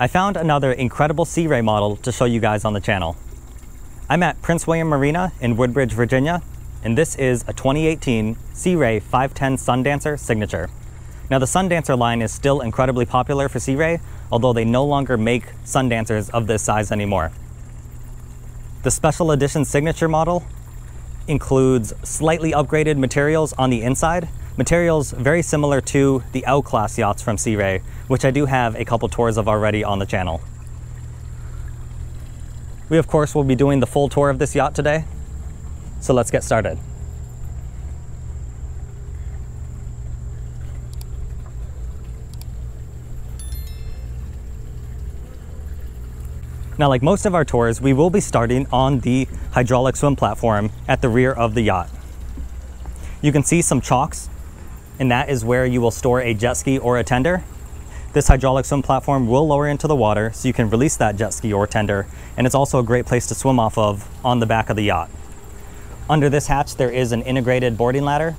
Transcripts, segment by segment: I found another incredible Sea Ray model to show you guys on the channel. I'm at Prince William Marina in Woodbridge, Virginia, and this is a 2018 Sea Ray 510 Sundancer Signature. Now the Sundancer line is still incredibly popular for Sea Ray, although they no longer make Sundancers of this size anymore. The special edition signature model includes slightly upgraded materials on the inside, materials very similar to the L-Class yachts from Sea Ray, which I do have a couple tours of already on the channel. We of course will be doing the full tour of this yacht today, so let's get started. Now, like most of our tours, we will be starting on the hydraulic swim platform at the rear of the yacht. You can see some chocks, and that is where you will store a jet ski or a tender. This hydraulic swim platform will lower into the water, so you can release that jet ski or tender, and it's also a great place to swim off of on the back of the yacht. Under this hatch, there is an integrated boarding ladder.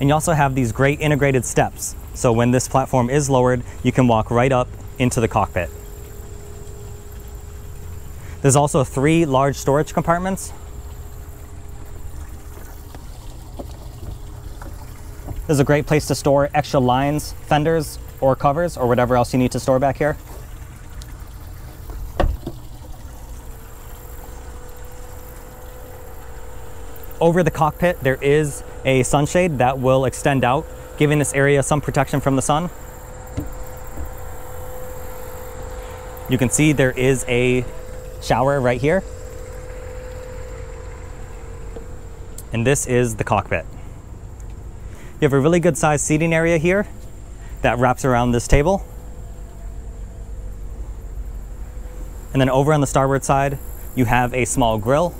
And you also have these great integrated steps, so when this platform is lowered, you can walk right up into the cockpit. There's also 3 large storage compartments. This is a great place to store extra lines, fenders, or covers, or whatever else you need to store back here. Over the cockpit, there is a sunshade that will extend out, giving this area some protection from the sun. You can see there is a shower right here. And this is the cockpit. You have a really good sized seating area here that wraps around this table. And then over on the starboard side, you have a small grill,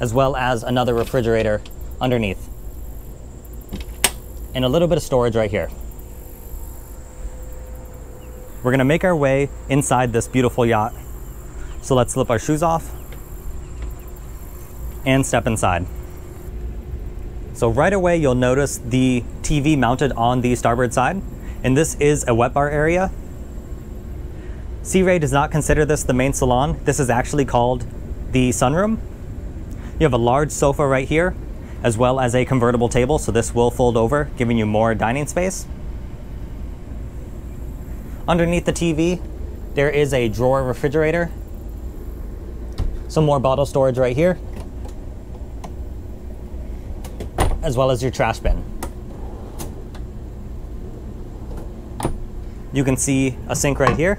as well as another refrigerator underneath. And a little bit of storage right here. We're gonna make our way inside this beautiful yacht. So let's slip our shoes off and step inside. So right away, you'll notice the TV mounted on the starboard side, and this is a wet bar area. Sea Ray does not consider this the main salon. This is actually called the sunroom. You have a large sofa right here, as well as a convertible table, so this will fold over, giving you more dining space. Underneath the TV, there is a drawer refrigerator. Some more bottle storage right here, as well as your trash bin. You can see a sink right here.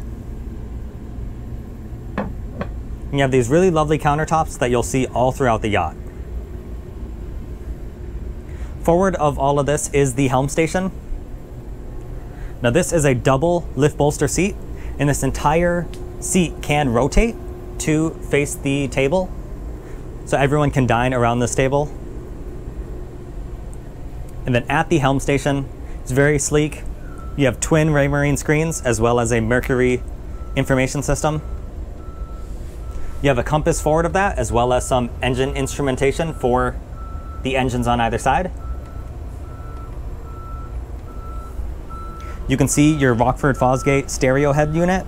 And you have these really lovely countertops that you'll see all throughout the yacht. Forward of all of this is the helm station. Now this is a double lift bolster seat, and this entire seat can rotate to face the table, so everyone can dine around this table. And then at the helm station, it's very sleek. You have twin Raymarine screens, as well as a Mercury information system. You have a compass forward of that, as well as some engine instrumentation for the engines on either side. You can see your Rockford Fosgate stereo head unit.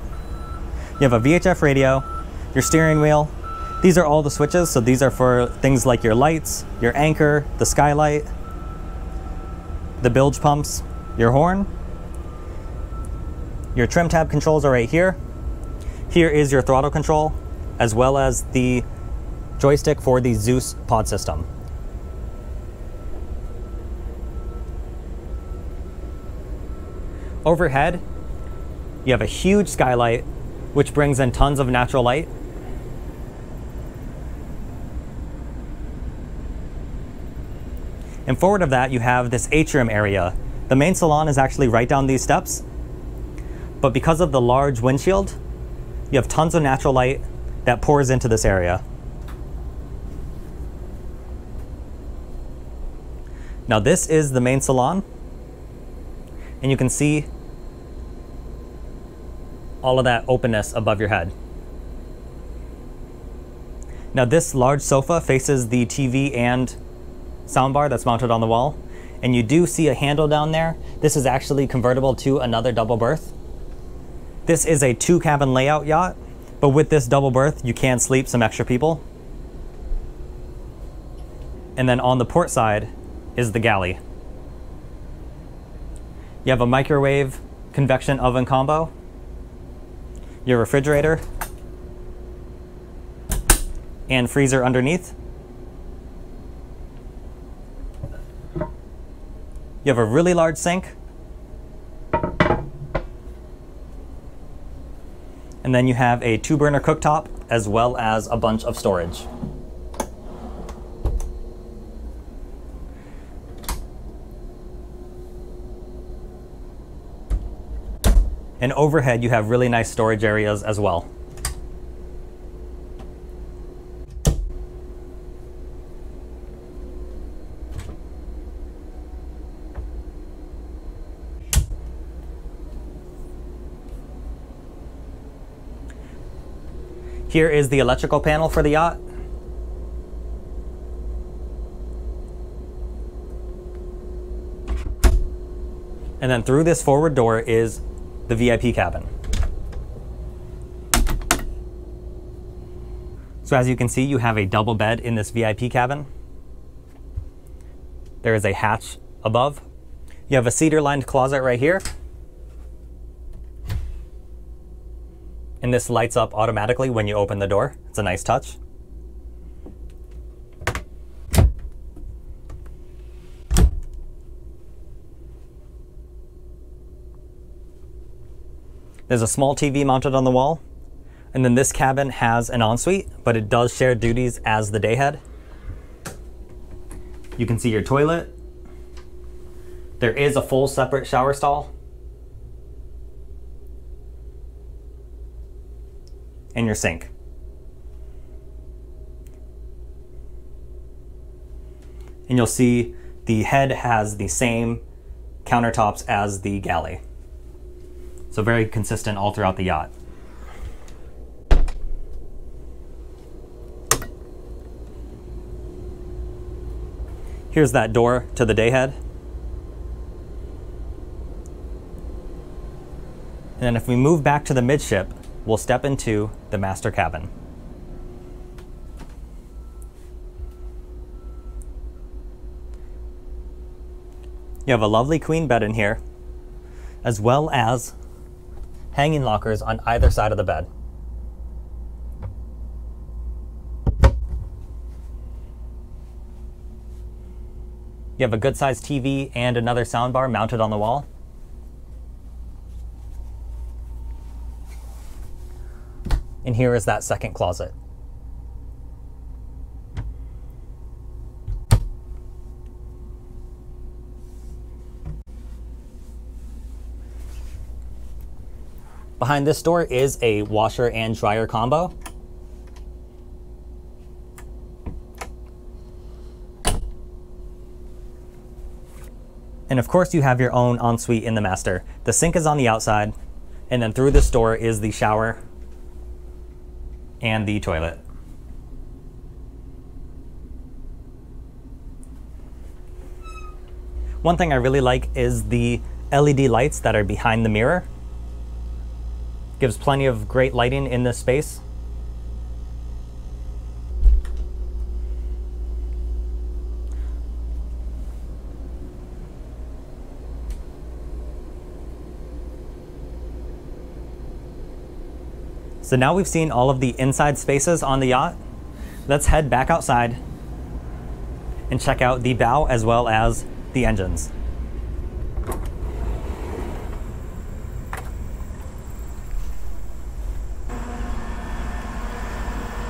You have a VHF radio, your steering wheel. These are all the switches, so these are for things like your lights, your anchor, the skylight, the bilge pumps, your horn. Your trim tab controls are right here. Here is your throttle control, as well as the joystick for the Zeus pod system. Overhead, you have a huge skylight, which brings in tons of natural light. And forward of that, you have this atrium area. The main salon is actually right down these steps, but because of the large windshield, you have tons of natural light that pours into this area. Now this is the main salon. And you can see all of that openness above your head. Now this large sofa faces the TV and soundbar that's mounted on the wall. and you do see a handle down there. This is actually convertible to another double berth. This is a two cabin layout yacht, but with this double berth, you can sleep some extra people. And then on the port side is the galley. You have a microwave convection oven combo, your refrigerator, and freezer underneath. You have a really large sink. And then you have a 2-burner cooktop as well as a bunch of storage. And overhead, you have really nice storage areas as well. Here is the electrical panel for the yacht. And then through this forward door is the VIP cabin. So as you can see, you have a double bed in this VIP cabin. There is a hatch above. You have a cedar-lined closet right here. And this lights up automatically when you open the door. It's a nice touch. There's a small TV mounted on the wall. And then this cabin has an ensuite, but it does share duties as the dayhead. You can see your toilet. There is a full separate shower stall. And your sink. And you'll see the head has the same countertops as the galley. So very consistent all throughout the yacht. Here's that door to the dayhead. And then if we move back to the midship, we'll step into the master cabin. You have a lovely queen bed in here, as well as hanging lockers on either side of the bed. You have a good-sized TV and another soundbar mounted on the wall. And here is that second closet. Behind this door is a washer and dryer combo. And of course you have your own ensuite in the master. The sink is on the outside, and then through this door is the shower and the toilet. One thing I really like is the LED lights that are behind the mirror. Gives plenty of great lighting in this space. So now we've seen all of the inside spaces on the yacht. Let's head back outside and check out the bow as well as the engines.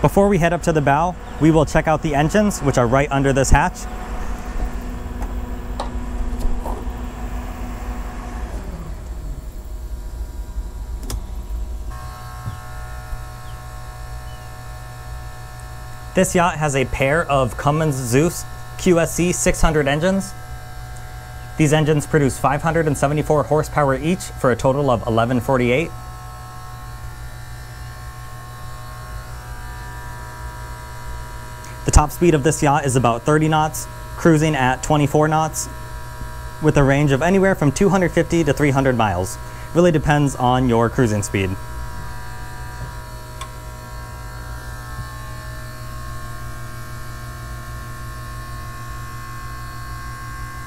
Before we head up to the bow, we will check out the engines, which are right under this hatch. This yacht has a pair of Cummins Zeus QSC 600 engines. These engines produce 574 horsepower each for a total of 1148. The top speed of this yacht is about 30 knots, cruising at 24 knots. with a range of anywhere from 250 to 300 miles. Really depends on your cruising speed.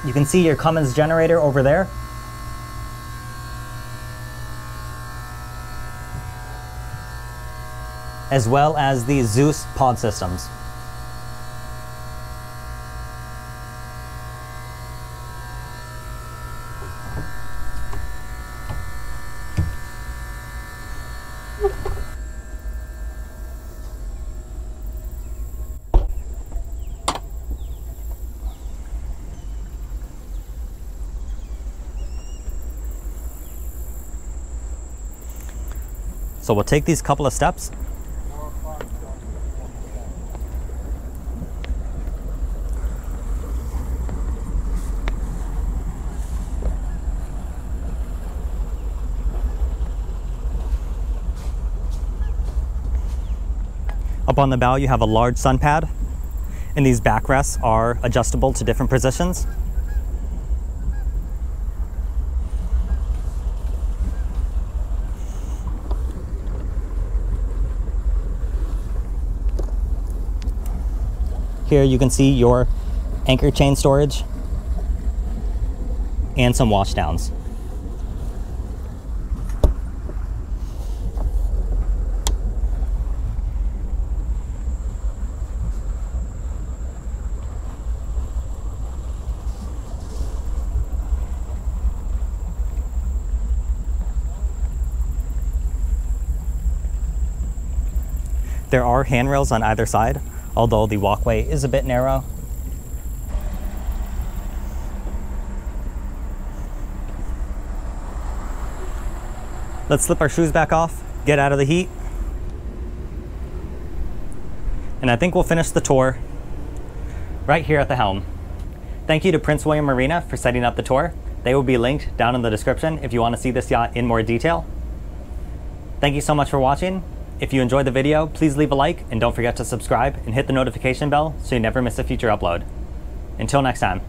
You can see your Cummins generator over there. As well as the Zeus pod systems. So we'll take these couple of steps. Up on the bow, you have a large sun pad, and these backrests are adjustable to different positions. Here you can see your anchor chain storage and some washdowns. There are handrails on either side, although the walkway is a bit narrow. Let's slip our shoes back off, get out of the heat, and I think we'll finish the tour right here at the helm. Thank you to Prince William Marina for setting up the tour. They will be linked down in the description if you want to see this yacht in more detail. Thank you so much for watching. If you enjoyed the video, please leave a like and don't forget to subscribe and hit the notification bell so you never miss a future upload. Until next time.